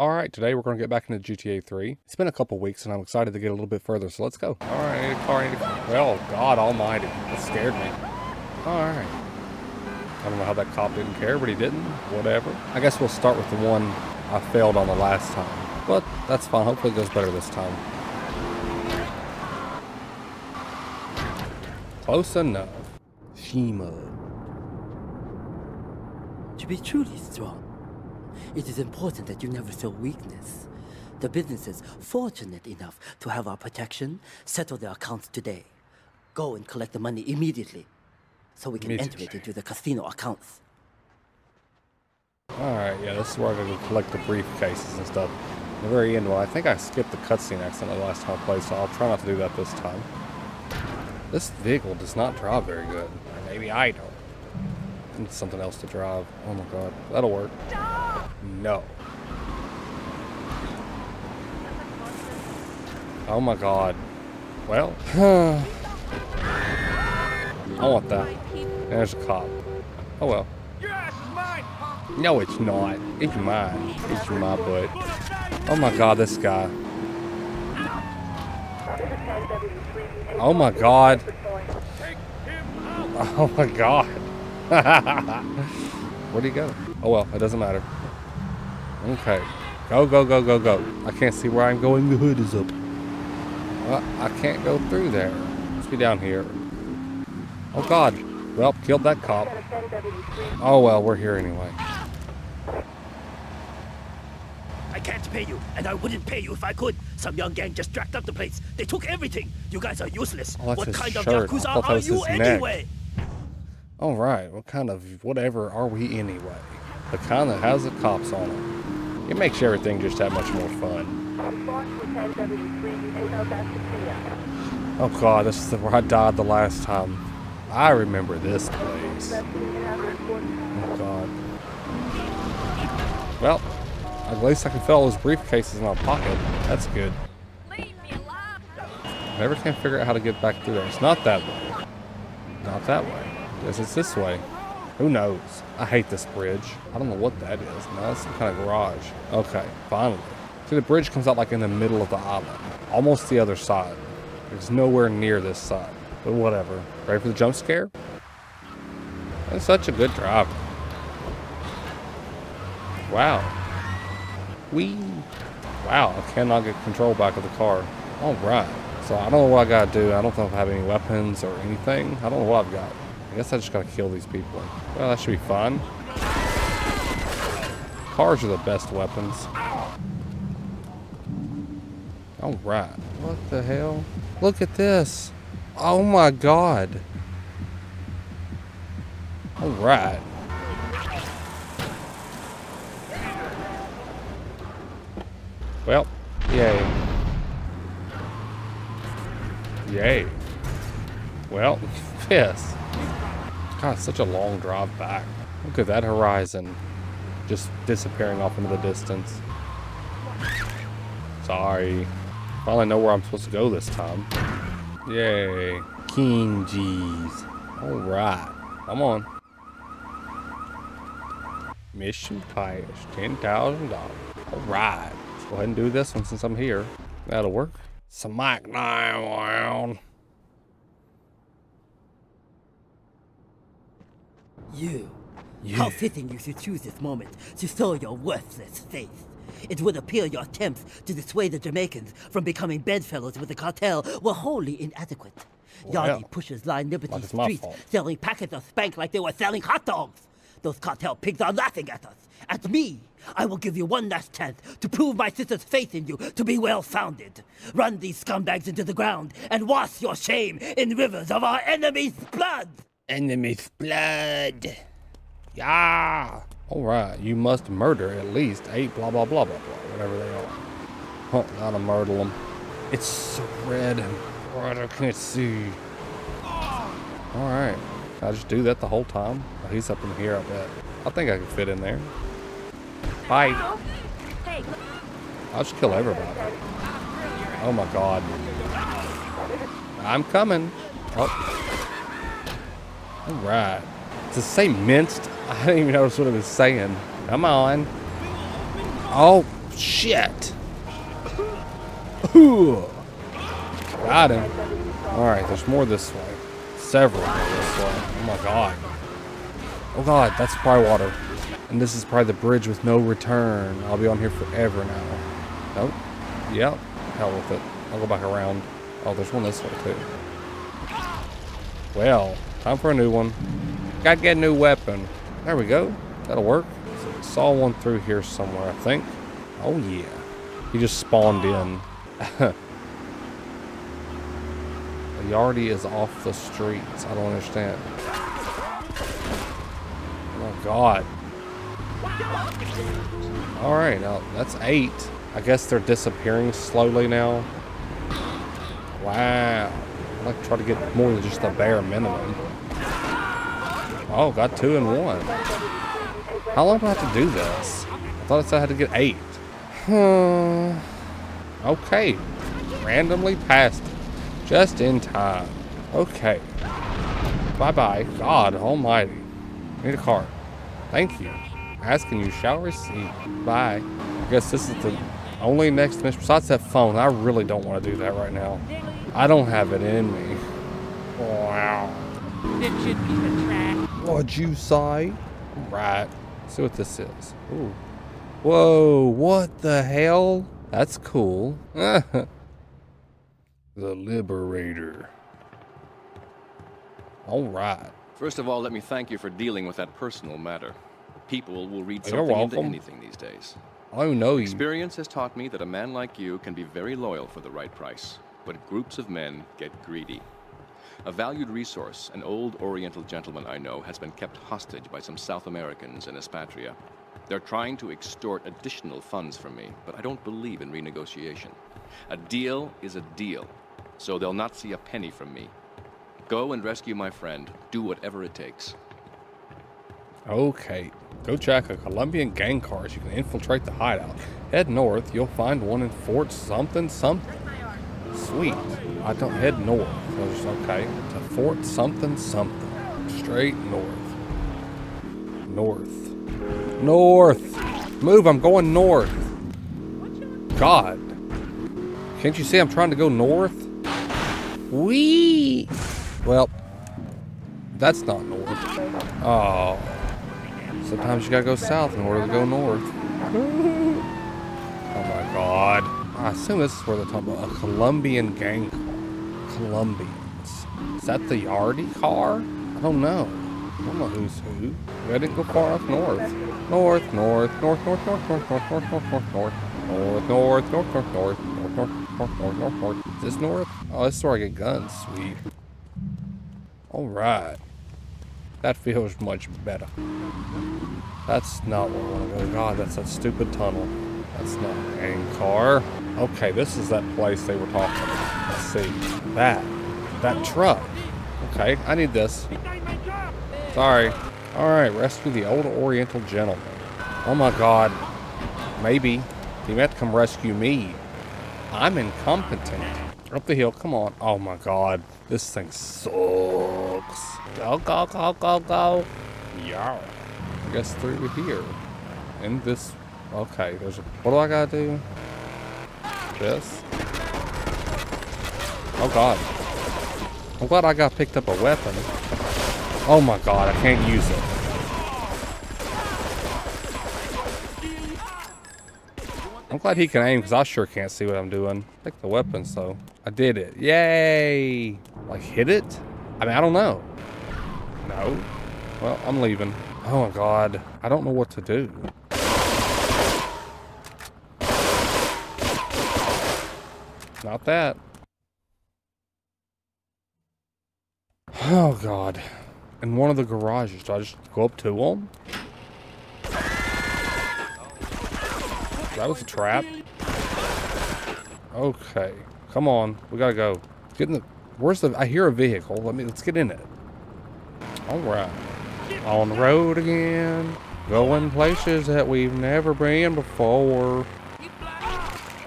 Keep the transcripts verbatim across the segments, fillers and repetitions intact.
All right, today we're going to get back into G T A three. It's been a couple weeks and I'm excited to get a little bit further, so let's go. All right, I need a car, I need a car. Well, God almighty, that scared me. All right. I don't know how that cop didn't care, but he didn't. Whatever. I guess we'll start with the one I failed on the last time, but that's fine. Hopefully it goes better this time. Close enough. Shima. To be truly strong, it is important that you never show weakness. The businesses fortunate enough to have our protection settle their accounts today. Go and collect the money immediately, so we can enter it into the casino accounts. Alright, yeah, this is where I can collect the briefcases and stuff. At the very end, well, I think I skipped the cutscene accidentally last time I played, so I'll try not to do that this time. This vehicle does not drive very good. Or maybe I don't. I need something else to drive. Oh my god. That'll work. Stop! No. Oh my god. Well. I want that. And there's a cop. Oh well. Your ass is mine, huh? No, it's not. It's mine. It's my butt. Oh my god, this guy. Oh my god. Oh my god. Where'd he go? Oh well, it doesn't matter. Okay. Go, go, go, go, go. I can't see where I'm going. The hood is up. Well, I can't go through there. Let's be down here. Oh god. Well, killed that cop. Oh well, we're here anyway. I can't pay you, and I wouldn't pay you if I could. Some young gang just jacked up the place. They took everything. You guys are useless. Oh, what kind shirt. of Yakuza are you anyway? All right, what kind of whatever are we anyway? The kind that has the cops on it. It makes everything just that much more fun. Oh god, this is the where I died the last time. I remember this place. Oh god. Well, at least I can fit all those briefcases in my pocket. That's good. Never can figure out how to get back through there. It's not that way. Not that way. Yes, it's this way. Who knows? I hate this bridge. I don't know what that is. No, it's some kind of garage. Okay, finally. See, the bridge comes out like in the middle of the island. Almost the other side. It's nowhere near this side. But whatever. Ready for the jump scare? That's such a good driver. Wow. Wee. Wow, I cannot get control back of the car. Alright, so I don't know what I gotta do. I don't know if I have any weapons or anything. I don't know what I've got. I guess I just gotta kill these people. Well, that should be fun. Cars are the best weapons. Alright. What the hell? Look at this. Oh my god. Alright. Well, yay. Yay. Well, yes. God, it's such a long drive back. Look at that horizon. Just disappearing off into the distance. Sorry. Finally know where I'm supposed to go this time. Yay. King G's. Alright. Come on. Mission passed. ten thousand dollars. Alright. Go ahead and do this one since I'm here. That'll work. Some mic nine. You. you. How fitting you should choose this moment to show your worthless faith. It would appear your attempts to dissuade the Jamaicans from becoming bedfellows with the cartel were wholly inadequate. Well, Yardi yeah. pushes line liberty like streets, selling packets of spank like they were selling hot dogs. Those cartel pigs are laughing at us. At me. I will give you one last chance to prove my sister's faith in you to be well-founded. Run these scumbags into the ground and wash your shame in rivers of our enemy's blood. Enemy's blood. Yeah. All right. You must murder at least eight blah, blah, blah, blah, blah, whatever they are. Huh, gotta murder them. It's so red and bright I can't see. All right. I just do that the whole time. Oh, he's up in here, I bet. I think I can fit in there. Bye. I'll just kill everybody. Oh my god. I'm coming. Oh. Alright. Does it say minced? I didn't even notice what it was saying. Come on. Oh, Shit. Ooh. Got him. Alright, there's more this way. Several more this way. Oh my god. Oh god, that's probably water. And this is probably the bridge with no return. I'll be on here forever now. Nope. Yep. Hell with it. I'll go back around. Oh, there's one this way too. Well, time for a new one. Gotta get a new weapon. There we go. That'll work. So I saw one through here somewhere, I think. Oh yeah. He just spawned in. The Yardi is off the streets. I don't understand. Oh god. Alright, now that's eight. I guess they're disappearing slowly now. Wow. I'd like to try to get more than just the bare minimum. Oh, got two and one. How long do I have to do this? I thought I said I had to get eight. Hmm. Okay. Randomly passed it. Just in time. Okay. Bye-bye. God almighty. I need a card. Thank you. Asking you shall receive. Bye. I guess this is the only next mission. Besides that phone, I really don't want to do that right now. I don't have it in me. Wow. That should be the track. What'd you say? Right. Let's see what this is. Ooh. Whoa, what the hell? That's cool. The Liberator. All right. First of all, let me thank you for dealing with that personal matter. People will read something You're into anything these days. I don't know you. Experience has taught me that a man like you can be very loyal for the right price, but groups of men get greedy. A valued resource, an old Oriental gentleman I know, has been kept hostage by some South Americans in Espatria. They're trying to extort additional funds from me, but I don't believe in renegotiation. A deal is a deal, so they'll not see a penny from me. Go and rescue my friend. Do whatever it takes. Okay. Go check a Colombian gang car as you can infiltrate the hideout. Head north. You'll find one in Fort something something. Sweet. I don't head north. Okay. To Fort something something. Straight north. North. North. Move, I'm going north. God. Can't you see I'm trying to go north? Wee. Well, that's not north. Oh. Sometimes you gotta go south in order to go north. Oh my god. I assume this is where they're talking about a Colombian gang car. Colombians. Is that the Yardi car? I don't know. I don't know who's who. I didn't go far enough north. North, north, north, north, north, north, north, north, north, north, north, north, north, north, north, north, north, north, north, north, north. Is this north? Oh, this is where I get guns. Sweet. All right. That feels much better. That's not where I want to go. God, that's that stupid tunnel. That's not a dang car. Okay, this is that place they were talking about. Let's see. That. That truck. Okay, I need this. Sorry. Alright, rescue the old Oriental gentleman. Oh my god. Maybe. He meant to come rescue me. I'm incompetent. Up the hill, come on. Oh my god. This thing sucks. Go, go, go, go, go. Yeah. I guess through here. And this. Okay, there's a. What do I gotta do? This. Oh god. I'm glad I got picked up a weapon. Oh my god, I can't use it. I'm glad he can aim because I sure can't see what I'm doing. Take the weapons though. I did it. Yay! Like hit it? I mean, I don't know. No. Well, I'm leaving. Oh my god. I don't know what to do. Not that. Oh god. In one of the garages. Do I just go up to them? That was a trap. Okay. Come on. We gotta go. Get in the... Where's the... I hear a vehicle. Let me... Let's get in it. Alright. On the road again. Going places that we've never been before.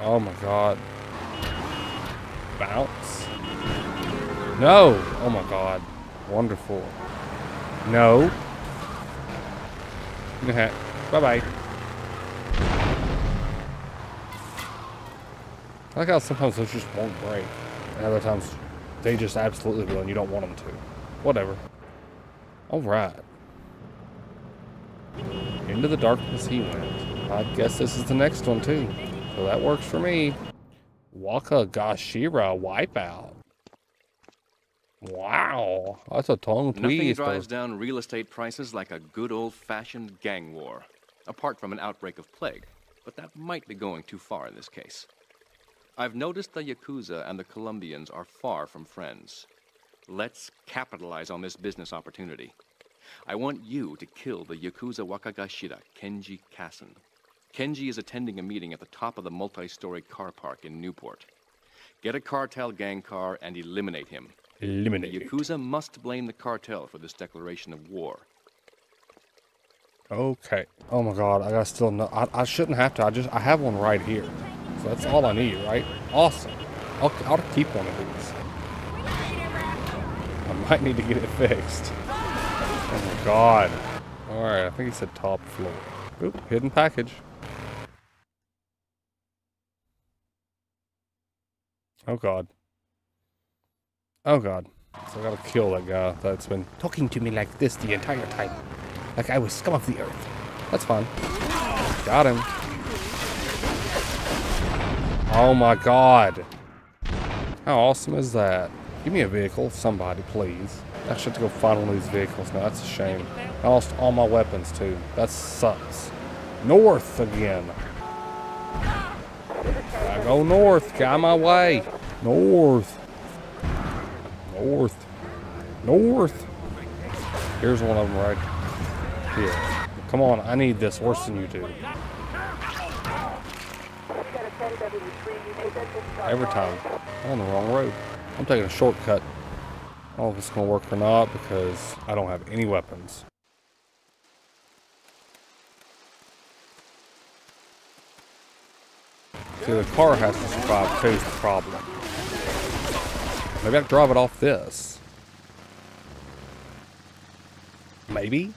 Oh my god. Bounce. No! Oh my god. Wonderful. No. Bye-bye. I like how sometimes those just won't break. And other times they just absolutely will and you don't want them to. Whatever. Alright. Into the darkness he went. I guess this is the next one too. So that works for me. Wakagashira wipeout. Wow. That's a tongue twister. Nothing drives down real estate prices like a good old-fashioned gang war. Apart from an outbreak of plague. But that might be going too far in this case. I've noticed the Yakuza and the Colombians are far from friends. Let's capitalize on this business opportunity. I want you to kill the Yakuza Wakagashira, Kenji Kassen. Kenji is attending a meeting at the top of the multi-story car park in Newport. Get a cartel gang car and eliminate him. Eliminate the Yakuza must blame the cartel for this declaration of war. Okay. Oh my God, I gotta still know. I, I shouldn't have to. I just I have one right here. So that's all I need, right? Awesome. I'll, I'll keep one of these. I might need to get it fixed. Oh my God. All right, I think he said top floor. Oop, hidden package. Oh God. Oh God. So I gotta kill that guy that's been talking to me like this the entire time. Like I was scum of the earth. That's fine. Got him. Oh my God. How awesome is that? Give me a vehicle, somebody, please. I should have to go find one of these vehicles now. That's a shame. I lost all my weapons too. That sucks. North again. I go north. Got my way. North. North. North. Here's one of them right here. Here. Come on, I need this worse than you do. Every time. I'm on the wrong road. I'm taking a shortcut. I don't know if it's going to work or not because I don't have any weapons. See, the car has to survive too is the problem. Maybe I can drive it off this. Maybe?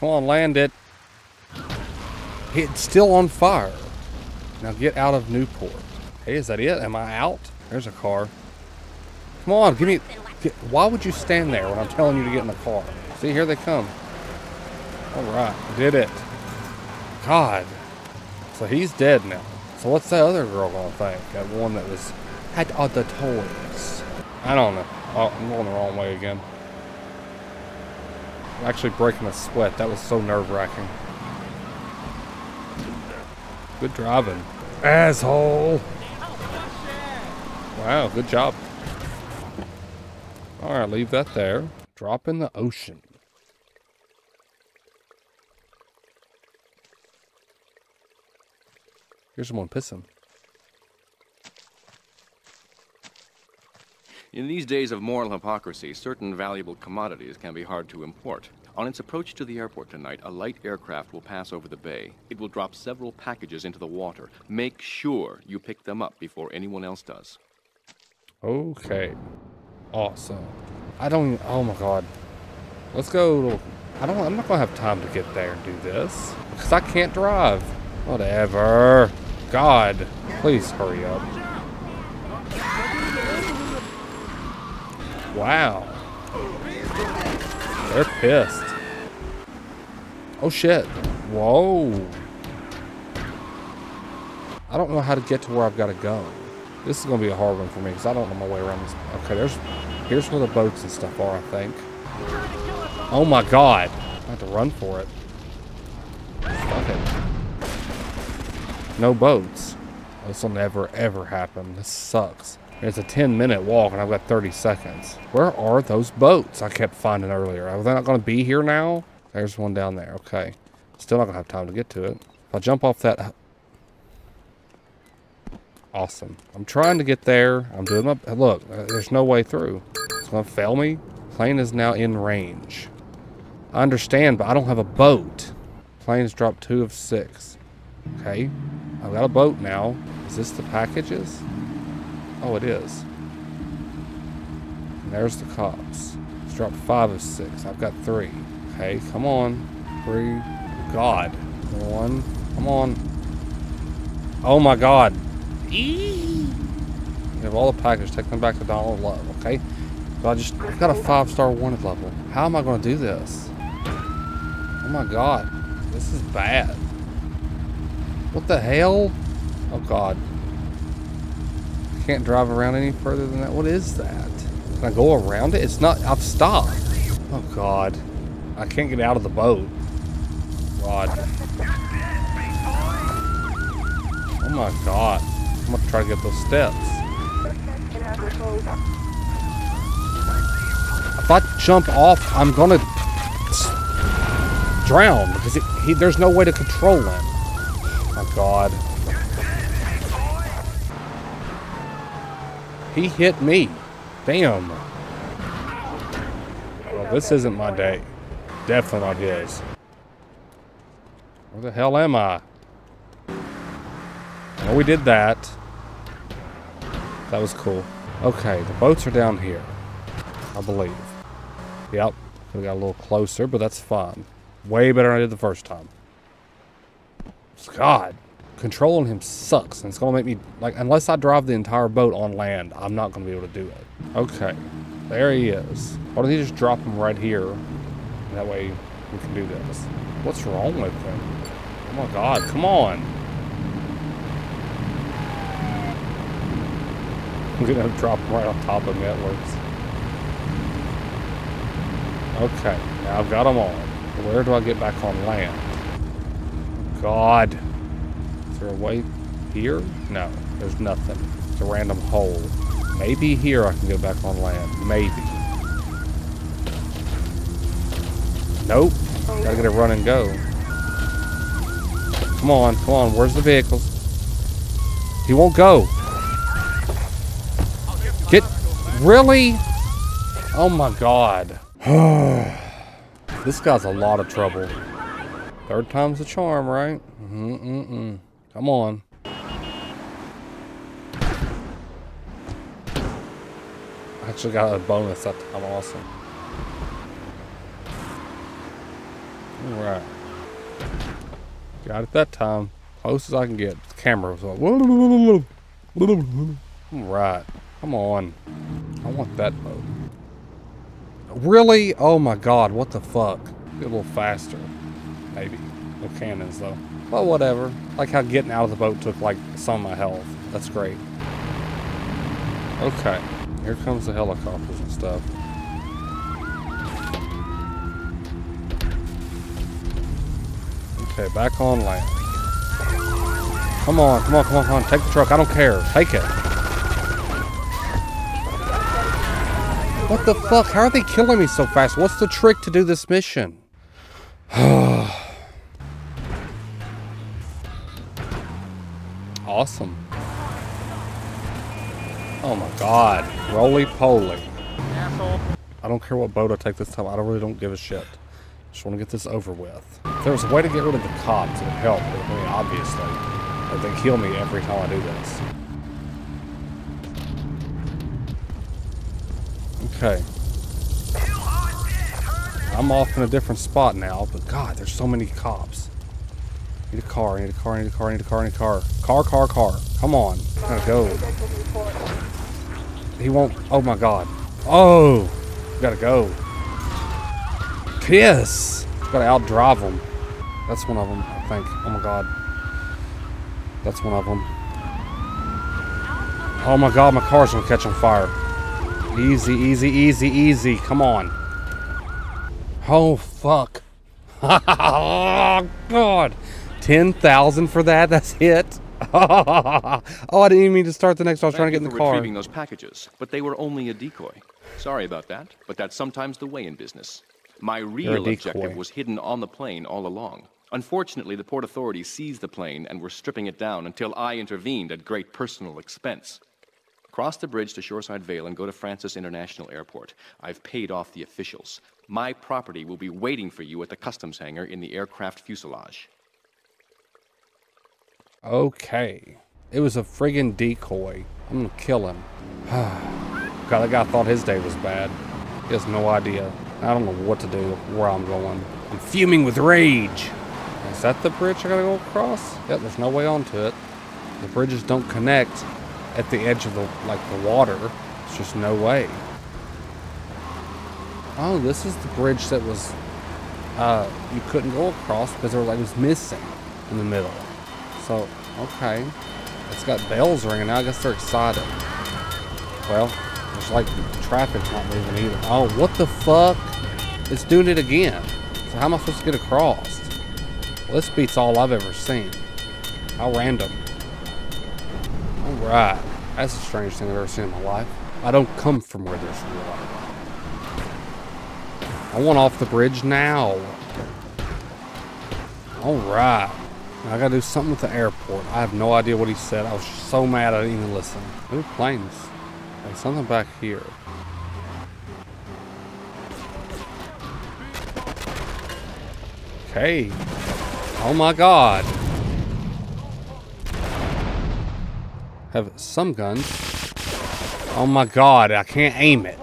Come on, land it. It's still on fire. Now get out of Newport. Hey, is that it? Am I out? There's a car. Come on, give me... Get, why would you stand there when I'm telling you to get in the car? See, here they come. All right, did it. God. So he's dead now. So what's that other girl gonna think? That one that was... had all the toys. I don't know. Oh, I'm going the wrong way again. Actually breaking a sweat. That was so nerve-wracking. Good driving. Asshole! Wow, good job. Alright, leave that there. Drop in the ocean. Here's someone pissing. In these days of moral hypocrisy, certain valuable commodities can be hard to import. On its approach to the airport tonight, a light aircraft will pass over the bay. It will drop several packages into the water. Make sure you pick them up before anyone else does. Okay. Awesome. I don't even, oh my God. Let's go to, I don't, I'm not gonna have time to get there and do this because I can't drive. Whatever. God, please hurry up. Wow. They're pissed. Oh shit. Whoa. I don't know how to get to where I've got to go. This is going to be a hard one for me because I don't know my way around this. Okay, there's, here's where the boats and stuff are, I think. Oh my God. I have to run for it. Fuck it. No boats. This will never, ever happen. This sucks. It's a ten minute walk and I've got thirty seconds. Where are those boats I kept finding earlier? Are they not going to be here now? There's one down there. Okay. Still not going to have time to get to it. If I jump off that... Awesome. I'm trying to get there. I'm doing my... Look, there's no way through. It's going to fail me. Plane is now in range. I understand, but I don't have a boat. Planes dropped two of six. Okay. I've got a boat now. Is this the packages? Oh, it is. And there's the cops. Let's drop five of six. I've got three. Okay, come on. Three. God. One. Come on. Oh my god. Eee. We have all the packages. Take them back to Donald level, okay? So I just I've got a five-star wanted level. How am I going to do this? Oh my god. This is bad. What the hell? Oh god. I can't drive around any further than that. What is that? Can I go around it? It's not. I've stopped. Oh god. I can't get out of the boat. God. Oh my god. I'm gonna try to get those steps. If I jump off, I'm gonna drown because it, he, there's no way to control him. Oh my god. He hit me. Damn. Well, this isn't my day. Definitely not his. Where the hell am I? Well, we did that. That was cool. Okay, the boats are down here, I believe. Yep, we got a little closer, but that's fine. Way better than I did the first time. God, controlling him sucks, and it's gonna make me, like, unless I drive the entire boat on land, I'm not gonna be able to do it. Okay, there he is. Why don't you just drop him right here? That way we can do this. What's wrong with him? Oh my god, come on. I'm gonna drop him right on top of me, that works. Okay, now I've got him on. Where do I get back on land? God. Is there a way here? No, there's nothing. It's a random hole. Maybe here I can go back on land. Maybe. Nope. Gotta get a run and go. Come on, come on. Where's the vehicles? He won't go. Get... Really? Oh my god. This guy's a lot of trouble. Third time's the charm, right? Mm-mm-mm. Come on. I actually got a bonus that time. Awesome. Alright. Got it that time. Close as I can get. The camera was like. Alright. Come on. I want that boat. Really? Oh my god. What the fuck? Get a little faster. Maybe. No cannons though. Well, whatever. Like how getting out of the boat took like some of my health. That's great. Okay. Here comes the helicopters and stuff. Okay, back on land. Come on, come on, come on, come on. Take the truck. I don't care. Take it. What the fuck? How are they killing me so fast? What's the trick to do this mission? Awesome. Oh my god. Roly poly. I don't care what boat I take this time. I don't really don't give a shit. Just want to get this over with. If there was a way to get rid of the cops, it would help. I mean, obviously, but they kill me every time I do this. Okay. I'm off in a different spot now, but god, there's so many cops. Need a car, need a car, need a car, need a car, need a car. Car, car, car. Come on. I gotta go. He won't. Oh my god. Oh! We gotta go. Piss! Gotta outdrive them. That's one of them, I think. Oh my god. That's one of them. Oh my god, my car's gonna catch on fire. Easy, easy, easy, easy. Come on. Oh fuck. Oh god. ten thousand for that? That's it? Oh, I didn't even mean to start the next one. I was trying to get in the car. Retrieving those packages, but they were only a decoy. Sorry about that, but that's sometimes the way in business. My real objective was hidden on the plane all along. Unfortunately, the port authorities seized the plane and were stripping it down until I intervened at great personal expense. Cross the bridge to Shoreside Vale and go to Francis International Airport. I've paid off the officials. My property will be waiting for you at the customs hangar in the aircraft fuselage. Okay. It was a friggin' decoy. I'm gonna kill him. God, that guy thought his day was bad. He has no idea. I don't know what to do, where I'm going. I'm fuming with rage. Is that the bridge I gotta go across? Yep, there's no way onto it. The bridges don't connect at the edge of the, like, the water. It's just no way. Oh, this is the bridge that was, uh, you couldn't go across because there was, like, it was missing in the middle. So, okay. It's got bells ringing now. I guess they're excited. Well, it's like traffic's not moving either. Oh, what the fuck? It's doing it again. So how am I supposed to get across? Well, this beats all I've ever seen. How random. Alright. That's the strangest thing I've ever seen in my life. I don't come from where there's water. I want off the bridge now. Alright. I gotta do something with the airport. I have no idea what he said. I was so mad I didn't even listen. Ooh, planes. There's something back here. Okay. Oh my god. Have some guns. Oh my god, I can't aim it.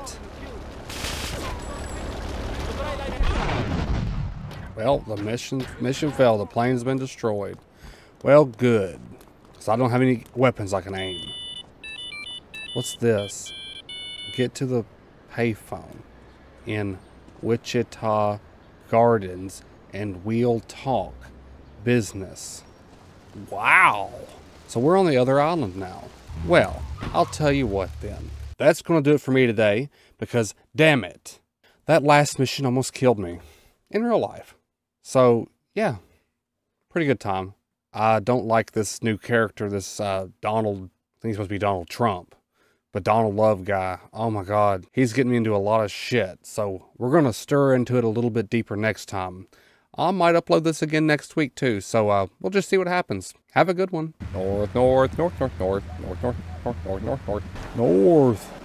Well, the mission mission failed. The plane's been destroyed. Well, good. So I don't have any weapons I can aim. What's this? Get to the payphone in Wichita Gardens and we'll talk business. Wow. So we're on the other island now. Well, I'll tell you what then. That's going to do it for me today because, damn it, that last mission almost killed me in real life. So, yeah, pretty good time. I don't like this new character, this uh, Donald, I think he's supposed to be Donald Trump, but Donald Love guy, oh my God, he's getting me into a lot of shit. So we're going to stir into it a little bit deeper next time. I might upload this again next week too, so uh, we'll just see what happens. Have a good one. North, north, north, north, north, north, north, north, north, north, north, north.